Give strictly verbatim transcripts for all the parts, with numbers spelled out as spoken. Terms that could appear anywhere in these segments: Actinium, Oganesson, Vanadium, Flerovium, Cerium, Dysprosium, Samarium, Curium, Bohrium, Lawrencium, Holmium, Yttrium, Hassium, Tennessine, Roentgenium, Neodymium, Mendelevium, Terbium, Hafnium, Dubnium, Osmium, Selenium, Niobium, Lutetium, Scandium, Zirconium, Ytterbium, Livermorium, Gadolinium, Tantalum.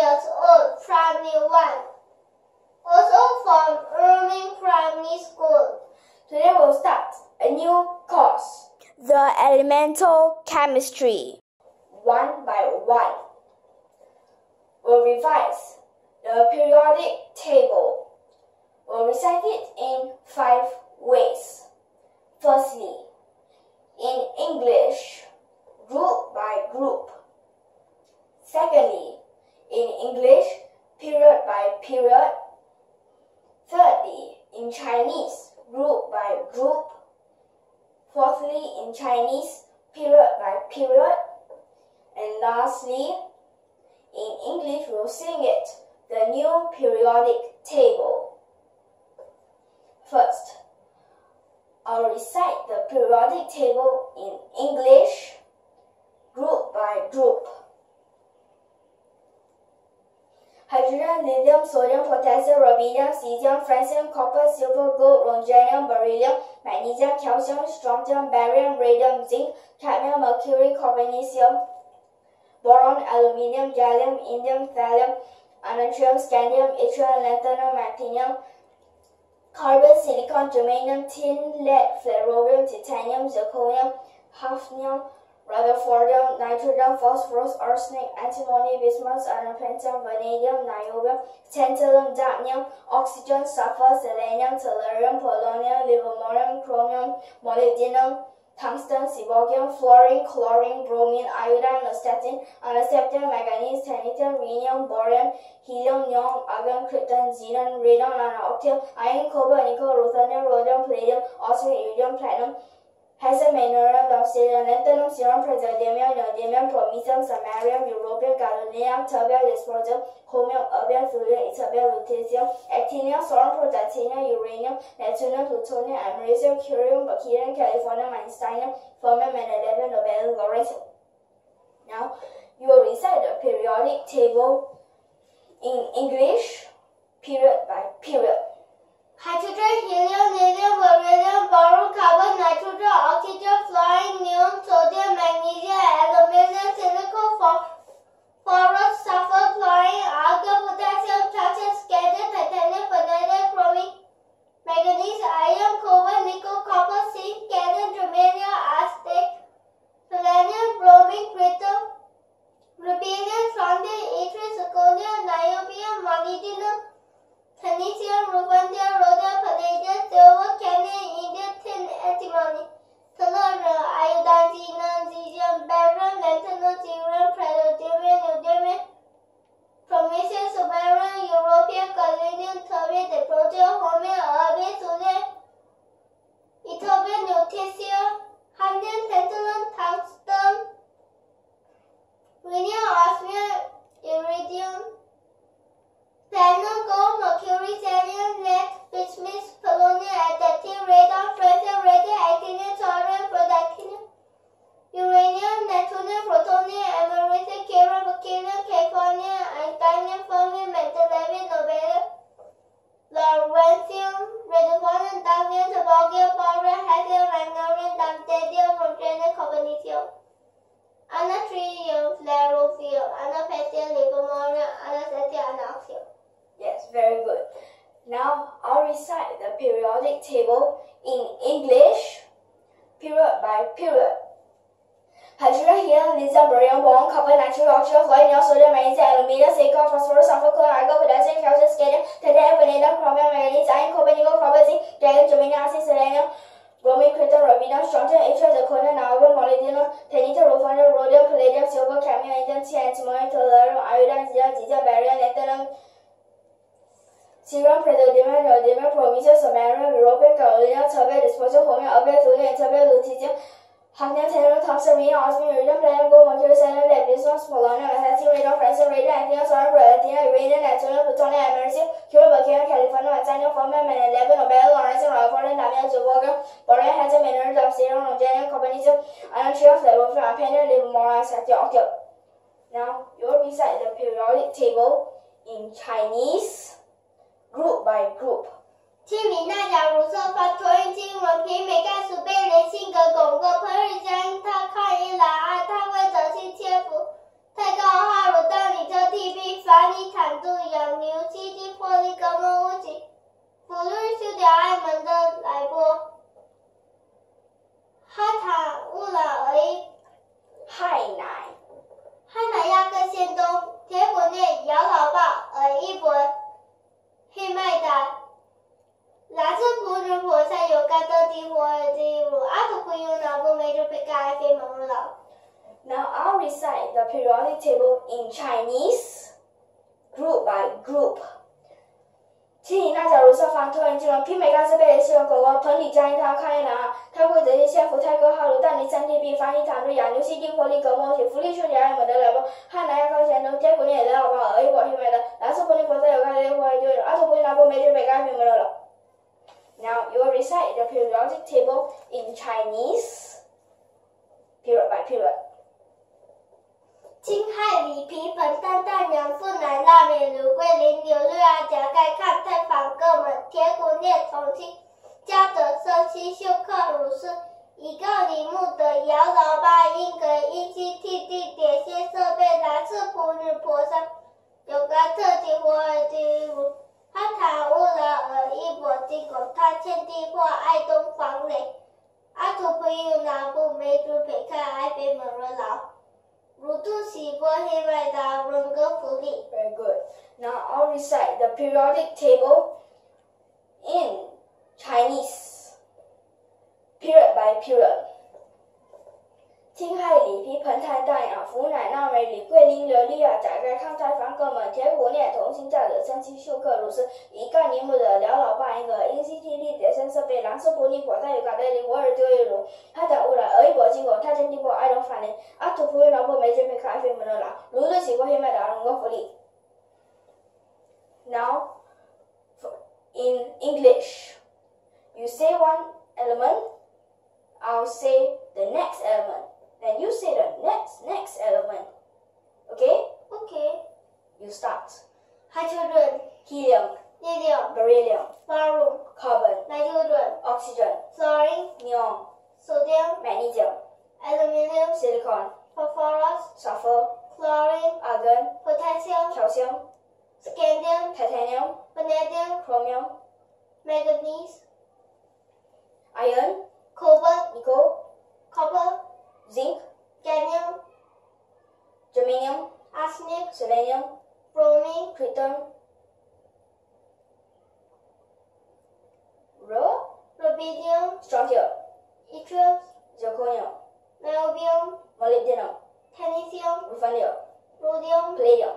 years old, Primary one. Also from Irving Primary School. Today we'll start a new course, the elemental chemistry. One by one, we'll revise the periodic table. We'll recite it in five ways. Firstly, in English, group by group. Secondly, in English, period by period. Thirdly, in Chinese, group by group. Fourthly, in Chinese, period by period. And lastly, in English, we'll sing it, the new periodic table. First, I'll recite the periodic table in English, group by group. Hydrogen, lithium, sodium, potassium, rubidium, cesium, francium, copper, silver, gold, roentgenium, beryllium, magnesium, calcium, strontium, barium, radium, zinc, cadmium, mercury, copernicium, boron, aluminium, gallium, indium, thallium, anatrium, scandium, yttrium, lanthanum, actinium, carbon, silicon, germanium, tin, lead, flerovium, titanium, zirconium, hafnium, Rutherfordium, nitrogen, phosphorus, arsenic, antimony, bismuth, ununpentium, vanadium, niobium, tantalum, dubnium, oxygen, sulfur, selenium, tellurium, polonium, livermorium, chromium, molybdenum, tungsten, seaborgium, fluorine, chlorine, bromine, iodine, nystatin, unacceptum, manganese, technetium, rhenium, bohrium, helium, neon, argon, krypton, xenon, radon, nanooctane, iron, cobalt, nickel, ruthenium, rhodium, palladium, arsenic, iridium, platinum, Hassium, Mendelevium, Dubnium, lanthanum, cerium, praseodymium, neodymium, promethium, samarium, europium, gadolinium, terbium, dysprosium, holmium, erbium, thulium, ytterbium, lutetium, actinium, saurium, protactinium, uranium, neptunium, plutonium, americium, curium, berkelium, californium, einsteinium, fermium, mendelevium, nobelium, lawrencium. Now, you will recite the periodic table in English, period by period. Hydrogen, helium, lithium, beryllium, boron, carbon, nitrogen, oxygen, fluorine, neon, sodium, magnesium, aluminium, silicon, phosphorus, sulfur, chlorine, argon, potassium, calcium, scandium, titanium, vanadium, chromium, manganese, iron, cobalt, nickel, copper, zinc, cadmium, germanium, arsenic, selenium, bromine, krypton, rubidium, strontium, yttrium, zirconium, niobium, molybdenum, Tennessine, Rutherfordium, rhodium, palladium, silver, cadmium, indium, tin, antimony, tellurium, iodine, xenon, cesium, barium, lanthanum, cerium, praseodymium, neodymium, promethium, samarium, europium, gadolinium, terbium, dysprosium, holmium, erbium, thulium, ytterbium, lutetium, hafnium, tantalum, tungsten, rhenium, osmium, iridium, platinum, gold, mercury, selenium, lead, bismuth, polonium, actinium, radon, francium, radium, actinium, thorium, protactinium, uranium, neptunium, plutonium, americium, curium, berkelium, californium, einsteinium, fermium, mendelevium, nobelium, lawrencium, rutherfordium, dubnium, seaborgium, bohrium, hassium, Livermorium, titanium, roentgenium, copernicium, Ununpentium, Flerovium, Ununpentium, Livermorium, unacceptum, ununpentium. Yes, very good. Now, I'll recite the periodic table in English, period by period. Hydrogen, helium, lithium, beryllium, boron, copper, nitrogen, oxygen, fluorine, sodium, magnesium, aluminium, silicon, phosphorus, sulfur, chlorine, argon, potassium, calcium, scandium, titanium, vanadium, chromium, manganese, iron, cobalt, nickel, copper, zinc, gallium, germanium, arsenic, selenium, bromine, krypton, rubidium, strontium, yttrium, zirconium, niobium, molybdenum, technetium, rutherfordium, rhodium, palladium, silver, cadmium, indium, tin, antimony, tellurium, iodine, xenon, cesium, barium, lanthanum, cerium, praseodymium, neodymium, promethium, samarium, europium, gadolinium, terbium, dysprosium, holmium, erbium, thulium, ytterbium, lutetium, hafnium, tantalum, tungsten, rhenium, osmium, iridium, platinum, gold, mercury, selenium, lead, bismuth, polonium, lanthanum, radon, francium, radium, actinium, thorium, protactinium, uranium, neptunium, plutonium, americium, curium, berkelium, californium, actinium, fermium, mendelevium, nobelium, lawrencium, rutherfordium, dubnium, seaborgium, boron, hassium, mendelevium, dubsterium, roentgenium, copernicium, ununpentium, flerovium, ununpentium, livermorium, actinium. Now, you will recite the periodic table in Chinese, group by group. 清明大甲如朔发，托运金文凭每干数倍雷性格拱个，彭日将他抗议喇啊，他会走性切腹，太高哈鲁到你就剃兵，罚你 group by group. 其以那假如说防突然进入媲美盖茨贝的系统狗狗彭里加一条抗议狼啊，它会得性先伏泰戈哈鲁但尼三 T B 防疫躺住亚牛西丁活力格莫雪福利顺牙也没得了不，汉南亚高前头接骨你也得了不，而一我去买的，蓝色玻璃国在有盖的活就有，阿土玻璃拿不没去北盖屏没了。Now you will recite the periodic table in Chinese, period by period. 辛亥李皮盆蛋蛋娘妇奶腊米芦桂林牛绿阿甲盖看太房各门铁骨念重庆嘉德社西秀克鲁斯以告李木的摇饶八英格一七替地点些设备来自普女婆山有个特级活儿的屋他塔乌了尔一博金狗他欠地或爱东房垒阿土朋友拿不没主北看爱北门人老 Very good. Now I'll recite the periodic table in Chinese, period by period. 辛亥李皮盆太淡雅福乃纳美李桂林琉璃啊甲盖抗太房各门铁骨镍同心价的三七秀克如是一干尼木的辽老爸一个因西地利叠身设备蓝色玻璃火带有搞带灵活而丢一如他打乌来而一波金狗他真地过爱龙反灵阿土福玉老婆没准备咖啡门的啦如日起过黑麦的龙哥福利 Now in English you say one element I'll say the next element Then you say the next, next element. Okay? Okay. You start. Hydrogen. Helium. Lithium. Beryllium. Bohrium. Carbon. Nitrogen. Oxygen. Fluorine. Neon. Sodium. Magnesium. Aluminium. Silicon. Phosphorus. Sulfur. Chlorine. Argon. Potassium. Calcium. Scandium. Titanium. Vanadium. Chromium. Manganese. Iron. Cobalt. Nickel. Copper. Zinc, cadmium, germanium, arsenic, selenium, bromine, krypton, rubidium, strontium, yttrium, zirconium, niobium, molybdenum, technetium, rutherfordium, rhodium, palladium,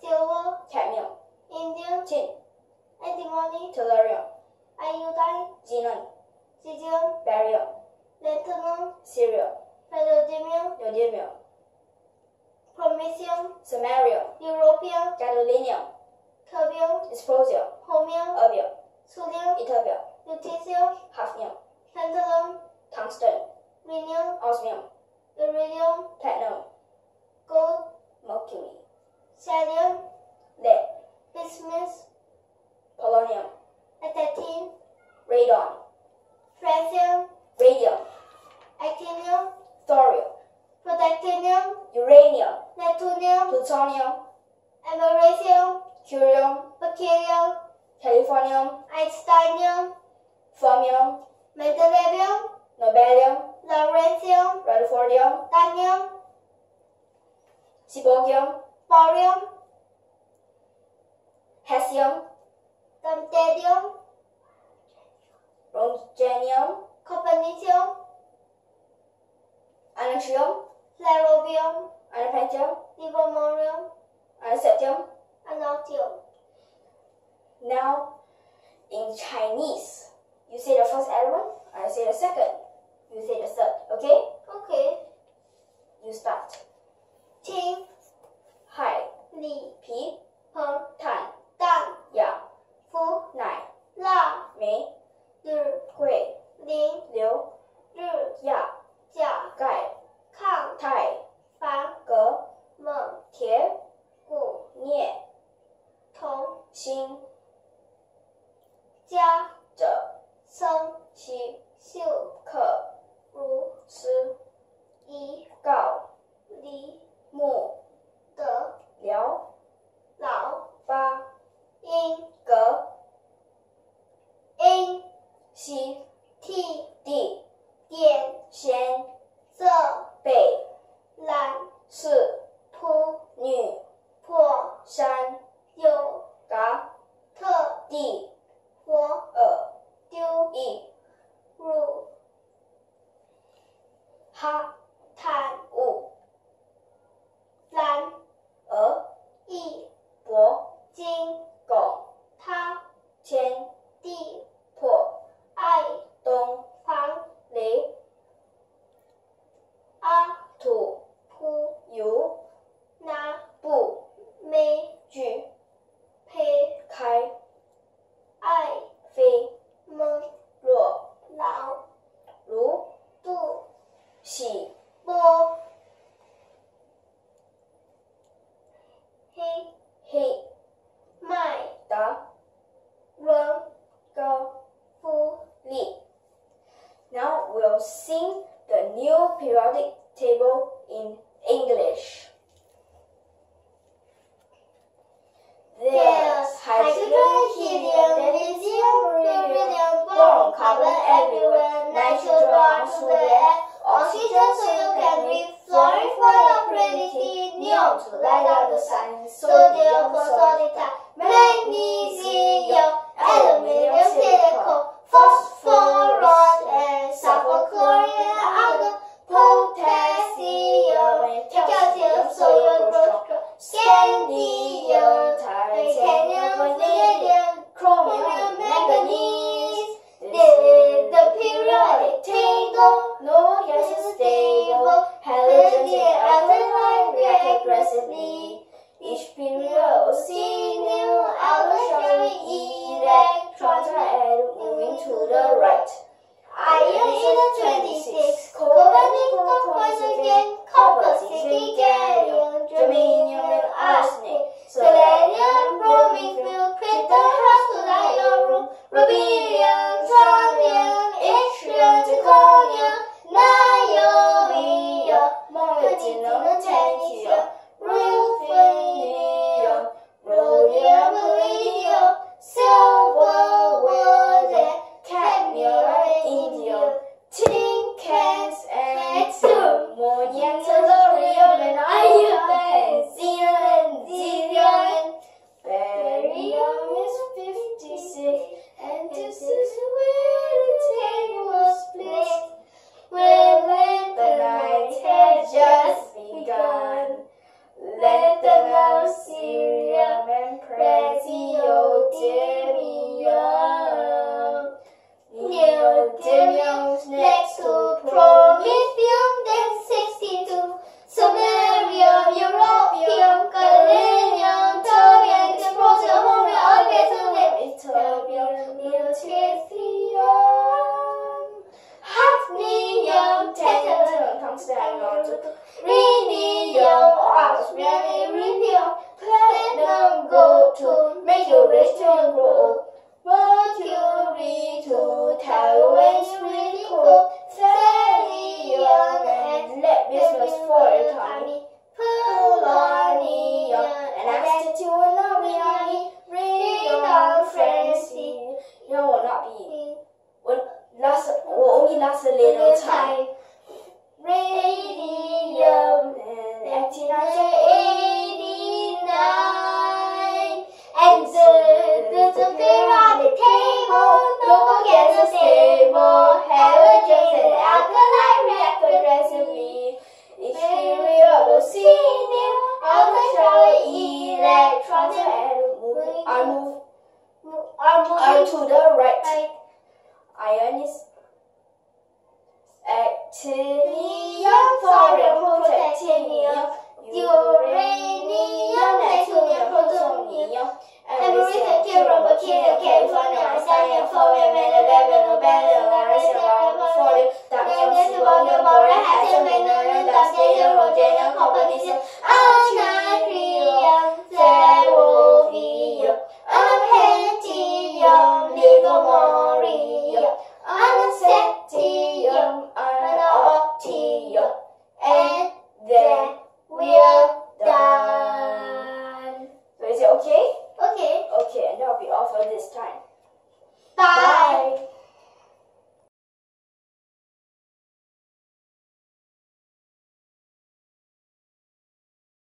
silver, cadmium, indium, tin, antimony, tellurium, iodine, xenon, cesium, barium, lanthanum, cerium. Flerovium, Nobelium, Copernicium, samarium, europium, gadolinium, terbium, dysprosium, holmium, erbium, sodium, ytterbium, lutetium, hafnium, tantalum, tungsten, rhenium, osmium, iridium, platinum, gold, mercury, sodium, lead, bismuth, polonium, astatine, radon, francium, radium, actinium. Thorium, protactinium, uranium, neptunium, plutonium, americium, curium, berkelium, californium, einsteinium, fermium, mendelevium, nobelium, lawrencium, rutherfordium, dubnium, seaborgium, bohrium, hassium, technetium, roentgenium, copernicium. Ununpentium, Flerovium, Ununpentium, Livermorium, Septium, Ununpentium. Now, in Chinese, you say the first element, I say the second, you say the third, okay? Okay. You start. Qing, Hai, Li, Pi, Peng, Tan, Dan, Yang, Fu, Nai, La, Mei, Ri, Gui, Lin, Liu, Ri, Ya. 甲钙抗钛防铬锰铁钴镍铜锌加者生西秀克如斯一告李木德辽老八英格英西替地点贤浙北蓝氏仆女破山有嘎特地火耳丢一入哈坦五蓝而一博 June, Pei, Kai, Ai, Fei, Meng, Luo, Lao, Lu, Du, Xi, Bo, He, He, Mai, Da, Ren, Go, Fu, Li. Now we'll sing the new periodic table in English. There's hydrogen, helium, lithium, beryllium, boron, carbon everywhere, nitrogen, oxygen, oxygen so you can breathe, fluorine for your purity, neon to light up the sun, sodium for solid time, magnesium, aluminum, silicon, phosphorus, and sulfur, chlorine, argon, potassium, calcium, so you grow scandium, titanium, vanadium, chromium, manganese. This is the periodic table. No gas is stable. Halogen and alkaline react aggressively. Each period will see new alloys showing electrons and moving to the right. Iron is the twenty-six, Copernicum, Poisonian, Copper, Zinc, Gallium, Germanium, and Arsenic, Selenium, Bromine, Fuel, Krypton, helps to light your room, Rubidium, Tronium, Yttrium, Zirconium, Niobium, Molybdenum, Tantalum, Ruthenium, Rhodium, Palladium, Silver, Wood, and Cadmium, indium, tin cans, and ammonia, tellurium, and iron, and xenon, and xenon, and barium is fifty-six, and this is where the table was placed, where let the night had just begun. Let the now cerium and praseodymium, neodymium next to promethium, then sixty-two, samarium, europium, gallium, terbium, dysprosium, homium, oganesson, and ytterbium, lutetium, hafnium, tantalum, tungsten, rhenium, osmium, iridium, platinum, gold to make you rich and grow old. Mercury to tell when it's really cold. Thallium and lead is for economy. Polonium and acetylum will not be. Radon, francium will not be. Will last. Will only last a little time. Radium and actinide eighty-nine and the the periodic table. No gas is stable. Halogens and alkaline react aggressively. Each period will see new alkaline shower electrons and are moved are to the right. Iron is actinium, thorium, protactinium, uranium, neptunium, plutonium, americium, curium, berkelium, californium, arsenium, fluorine, mendelevium, nobelium, lawrencium, rutherfordium, dubnium, seaborgium, bohrium, hassium, mendelevium, dubnium, roentgenium, copernicium, ununpentium, flerovium, ununpentium, livermorium, Ununpentium, Ununpentium, and then we're done. So is it okay?